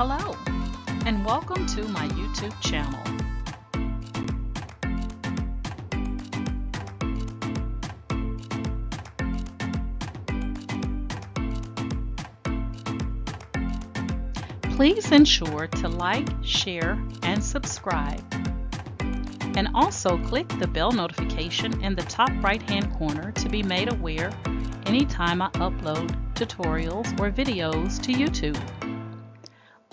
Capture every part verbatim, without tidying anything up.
Hello, and welcome to my YouTube channel. Please ensure to like, share, and subscribe. And also click the bell notification in the top right-hand corner to be made aware anytime I upload tutorials or videos to YouTube.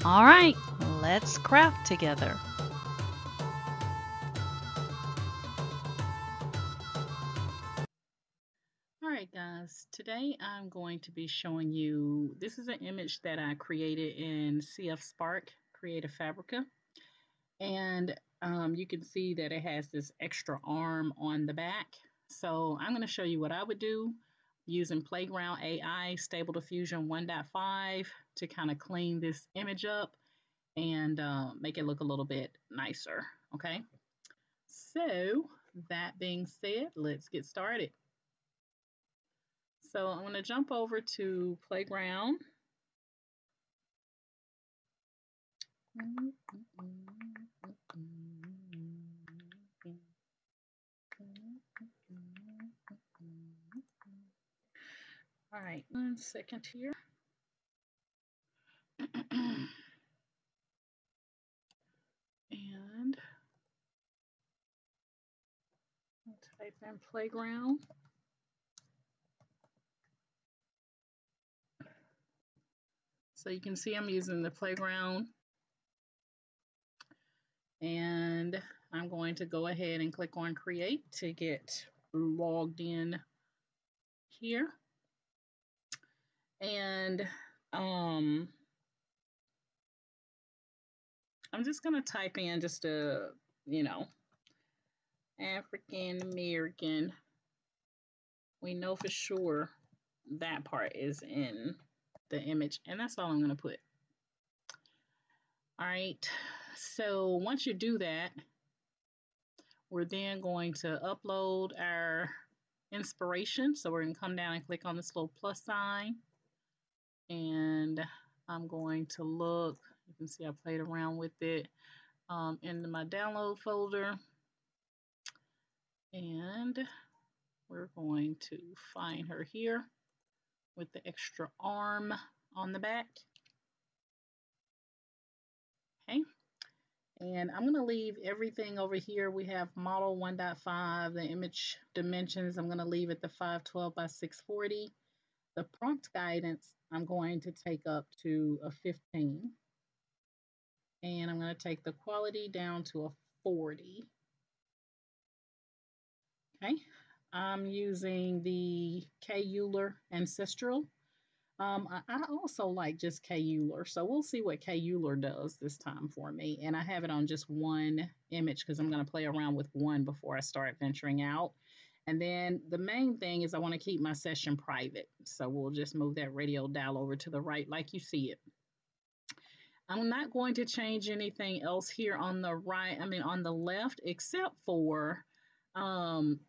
All right, let's craft together. All right, guys, today I'm going to be showing you, this is an image that I created in C F Spark, Creative Fabrica. And um, you can see that it has this extra arm on the back. So I'm gonna show you what I would do using Playground A I Stable Diffusion one point five to kind of clean this image up and uh, make it look a little bit nicer, okay? So that being said, let's get started. So I'm gonna jump over to Playground. All right, one second here. And I'll type in playground. So you can see I'm using the playground. And I'm going to go ahead and click on create to get logged in here. And um, I'm just going to type in just a, you know, African American. We know for sure that part is in the image. And that's all I'm going to put. All right. So once you do that, we're then going to upload our inspiration. So we're going to come down and click on this little plus sign. And I'm going to look, you can see I played around with it um, in my download folder. And we're going to find her here with the extra arm on the back. Okay. And I'm going to leave everything over here. We have model one point five, the image dimensions, I'm going to leave it the five twelve by six forty. The prompt guidance, I'm going to take up to a fifteen. And I'm going to take the quality down to a forty. Okay. I'm using the K Euler Ancestral. Um, I also like just K Euler, so we'll see what K Euler does this time for me. And I have it on just one image because I'm going to play around with one before I start venturing out. And then the main thing is I want to keep my session private, so we'll just move that radio dial over to the right like you see it. I'm not going to change anything else here on the right, I mean on the left, except for um,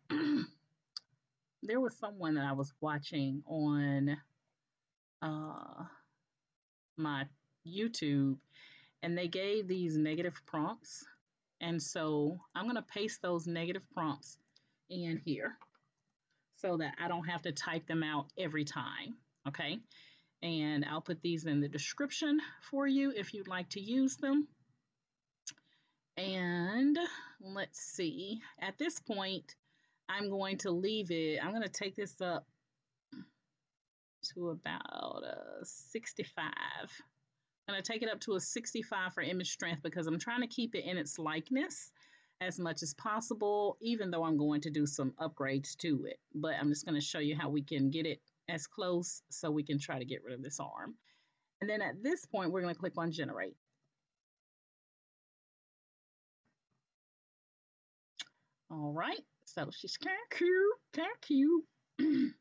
there was someone that I was watching on uh my YouTube, and they gave these negative prompts, and so I'm going to paste those negative prompts in here so that I don't have to type them out every time, okay? And I'll put these in the description for you if you'd like to use them. And let's see, at this point I'm going to leave it, I'm going to take this up to about a sixty-five. I'm going to take it up to a sixty-five for image strength because I'm trying to keep it in its likeness as much as possible, even though I'm going to do some upgrades to it. But I'm just going to show you how we can get it as close so we can try to get rid of this arm. And then at this point, we're going to click on generate. All right, so she's kind of cute, kind of cute.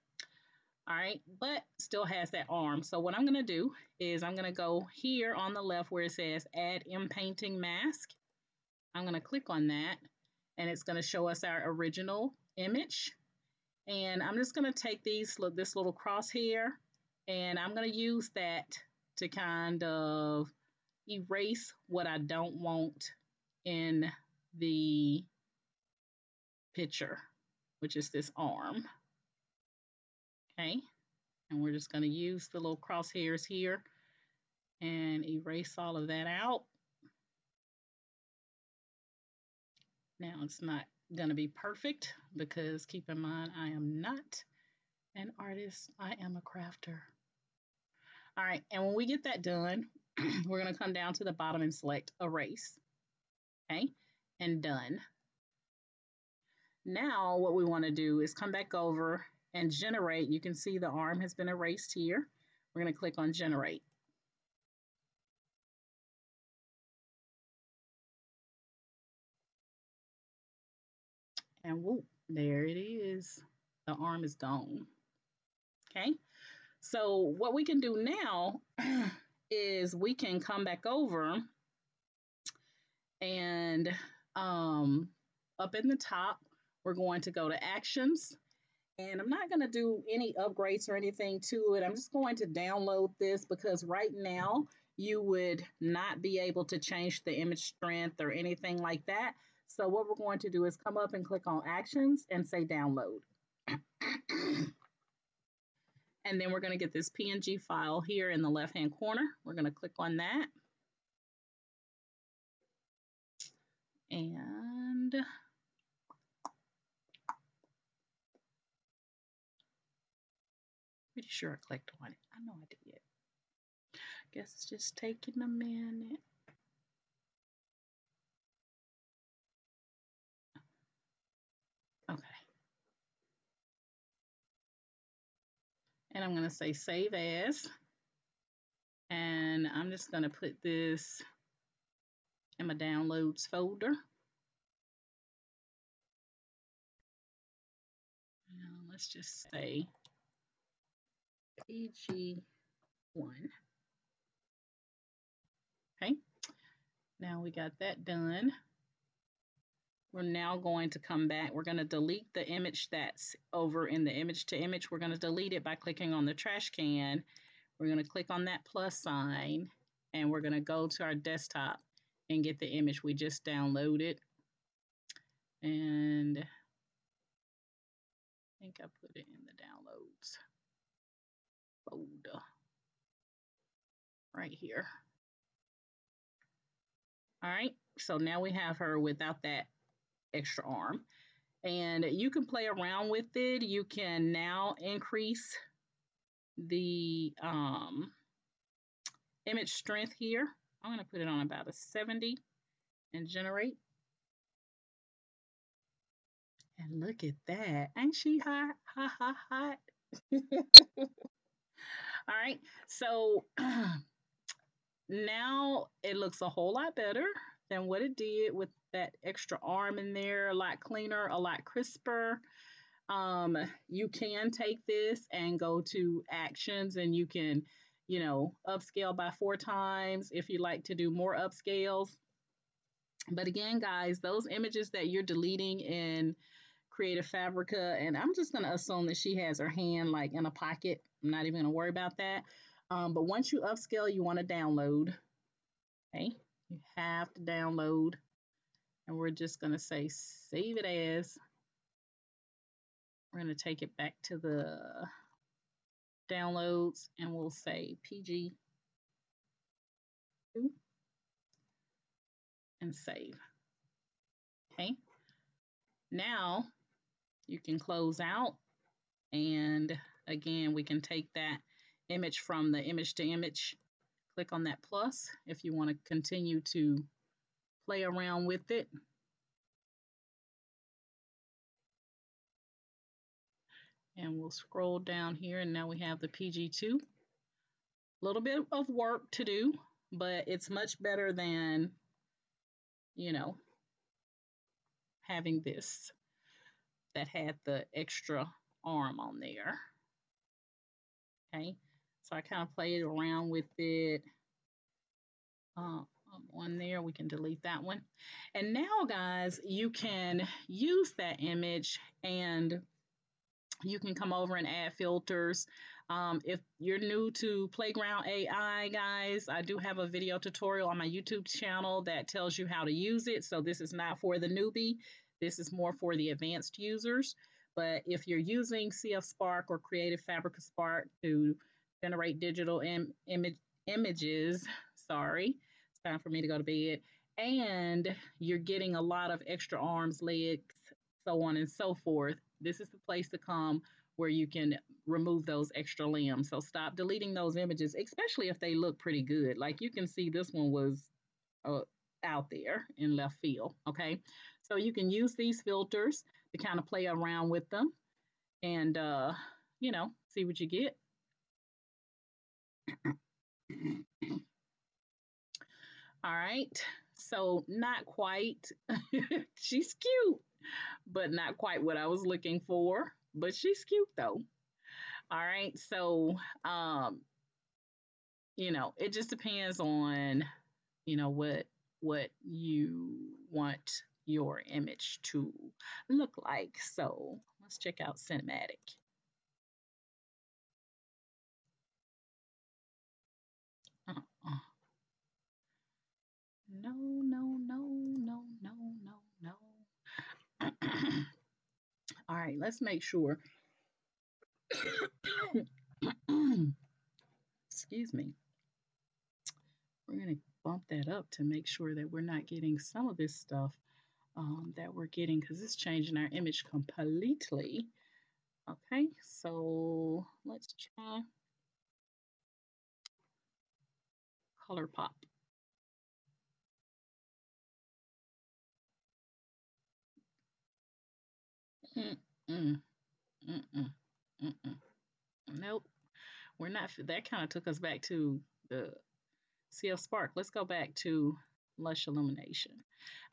All right, but still has that arm. So what I'm going to do is I'm going to go here on the left where it says add inpainting mask. I'm going to click on that, and it's going to show us our original image. And I'm just going to take these, look, this little crosshair, and I'm going to use that to kind of erase what I don't want in the picture, which is this arm. Okay, and we're just going to use the little crosshairs here and erase all of that out. Now it's not going to be perfect because keep in mind I am not an artist, I am a crafter. All right, and when we get that done, we're going to come down to the bottom and select erase. Okay, and done. Now what we want to do is come back over and generate. You can see the arm has been erased here. We're going to click on generate. And whoop, there it is. The arm is gone. Okay, so what we can do now is we can come back over and um, up in the top, we're going to go to actions. And I'm not going to do any upgrades or anything to it. I'm just going to download this because right now you would not be able to change the image strength or anything like that. So what we're going to do is come up and click on actions and say download. And then we're going to get this P N G file here in the left-hand corner. We're going to click on that. And pretty sure I clicked on it. I know I did. Guess it's just taking a minute. Okay. And I'm going to say save as. And I'm just going to put this in my downloads folder. Now let's just say P G one. Okay, now we got that done. We're now going to come back. We're going to delete the image that's over in the image to image. We're going to delete it by clicking on the trash can. We're going to click on that plus sign, and we're going to go to our desktop and get the image we just downloaded. And I think I put it in the downloads folder right here. All right, so now we have her without that extra arm. And you can play around with it. You can now increase the um, image strength here. I'm going to put it on about a seventy and generate. And look at that. Ain't she hot? Hot, hot, hot. All right. So now it looks a whole lot better than what it did with that extra arm in there. A lot cleaner, a lot crisper. Um, you can take this and go to actions and you can, you know, upscale by four times if you like to do more upscales. But again, guys, those images that you're deleting in Creative Fabrica, and I'm just going to assume that she has her hand like in a pocket. I'm not even going to worry about that. Um, but once you upscale, you want to download. Okay, you have to download. And we're just going to say save it as. We're going to take it back to the downloads and we'll say P G two and save. Okay, now you can close out, and again we can take that image from the image to image. Click on that plus if you want to continue to play around with it. And we'll scroll down here, and now we have the P G two. A little bit of work to do, but it's much better than, you know, having this that had the extra arm on there. Okay, so I kind of played around with it. Uh, on there, we can delete that one. And now, guys, you can use that image and you can come over and add filters. Um, if you're new to Playground A I, guys, I do have a video tutorial on my YouTube channel that tells you how to use it. So this is not for the newbie. This is more for the advanced users. But if you're using C F Spark or Creative Fabrica Spark to generate digital im image images, sorry, it's time for me to go to bed, and you're getting a lot of extra arms, legs, so on and so forth, this is the place to come where you can remove those extra limbs. So stop deleting those images, especially if they look pretty good. Like you can see this one was uh, out there in left field, okay? So you can use these filters to kind of play around with them and, uh, you know, see what you get. All right, so not quite, she's cute, but not quite what I was looking for, but she's cute though. All right, so, um, you know, it just depends on, you know, what, what you want your image to look like. So let's check out cinematic. Uh-uh. No, no, no, no, no, no, no. All right, let's make sure. Excuse me. We're going to bump that up to make sure that we're not getting some of this stuff um, that we're getting, because it's changing our image completely. Okay, so let's try Color Pop. Mm -mm, mm -mm, mm -mm. Nope, we're not. That kind of took us back to the C F Spark. Let's go back to Lush Illumination.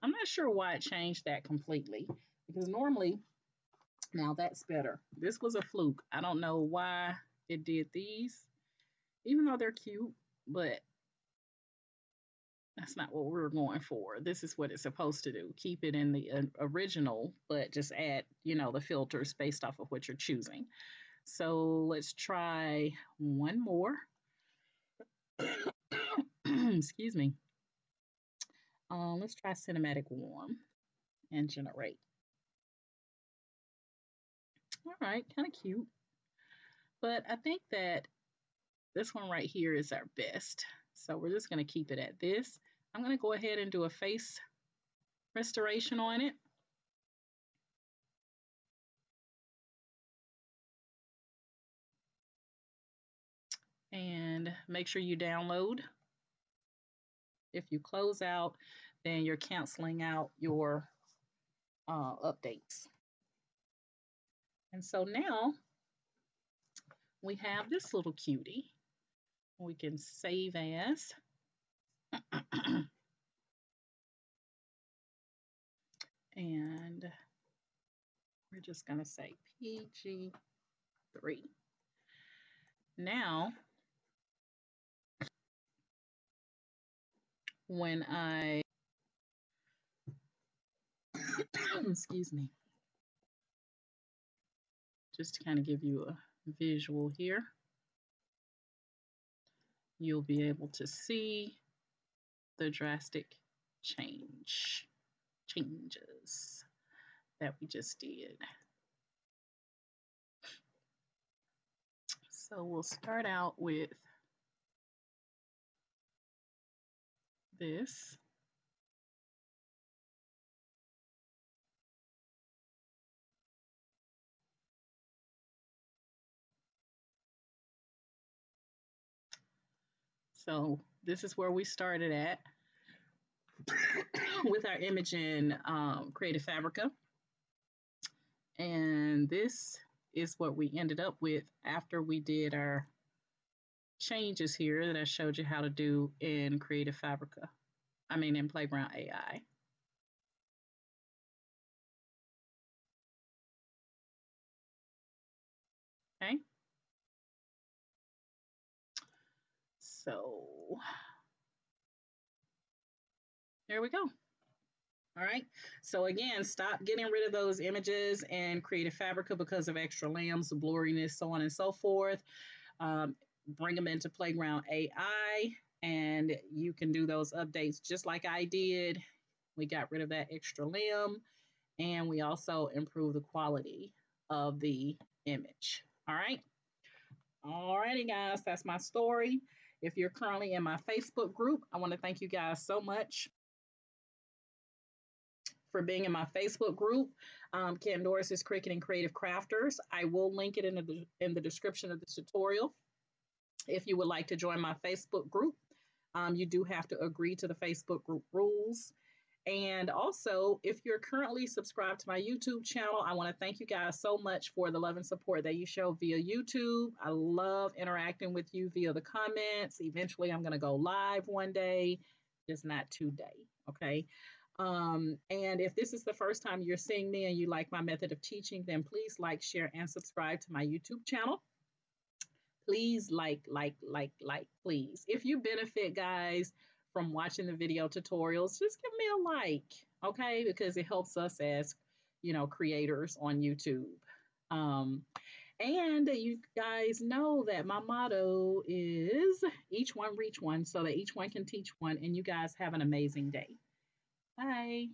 I'm not sure why it changed that completely, because normally, now that's better. This was a fluke. I don't know why it did these, even though they're cute, but that's not what we're going for. This is what it's supposed to do. Keep it in the uh, original, but just add, you know, the filters based off of what you're choosing. So let's try one more. Excuse me. Uh, let's try cinematic warm and generate. All right, kind of cute. But I think that this one right here is our best. So we're just going to keep it at this. I'm going to go ahead and do a face restoration on it. And make sure you download. If you close out, then you're canceling out your uh, updates. And so now we have this little cutie. We can save as. And we're just going to say P G three. Now, when I, excuse me, just to kind of give you a visual here, you'll be able to see the drastic change, changes that we just did. So we'll start out with this. So this is where we started at with our image in um, Creative Fabrica. And this is what we ended up with after we did our changes here that I showed you how to do in Creative Fabrica. I mean, in Playground A I. Okay. So there we go. All right. So again, stop getting rid of those images in Creative Fabrica because of extra limbs, blurriness, so on and so forth. um, bring them into Playground A I, and you can do those updates just like I did. We got rid of that extra limb, and we also improved the quality of the image. All right. All righty, guys, that's my story. If you're currently in my Facebook group, I want to thank you guys so much for being in my Facebook group, um, Doris's Cricut and Creative Crafters. I will link it in the, in the description of this tutorial. If you would like to join my Facebook group, um, you do have to agree to the Facebook group rules. And also, if you're currently subscribed to my YouTube channel, I want to thank you guys so much for the love and support that you show via YouTube. I love interacting with you via the comments. Eventually, I'm going to go live one day, just not today, okay? Um, and if this is the first time you're seeing me and you like my method of teaching, then please like, share, and subscribe to my YouTube channel. Please like, like, like, like, please. If you benefit, guys, from watching the video tutorials, just give me a like, okay? Because it helps us as, you know, creators on YouTube. Um, and you guys know that my motto is each one reach one, so that each one can teach one, and you guys have an amazing day. Bye.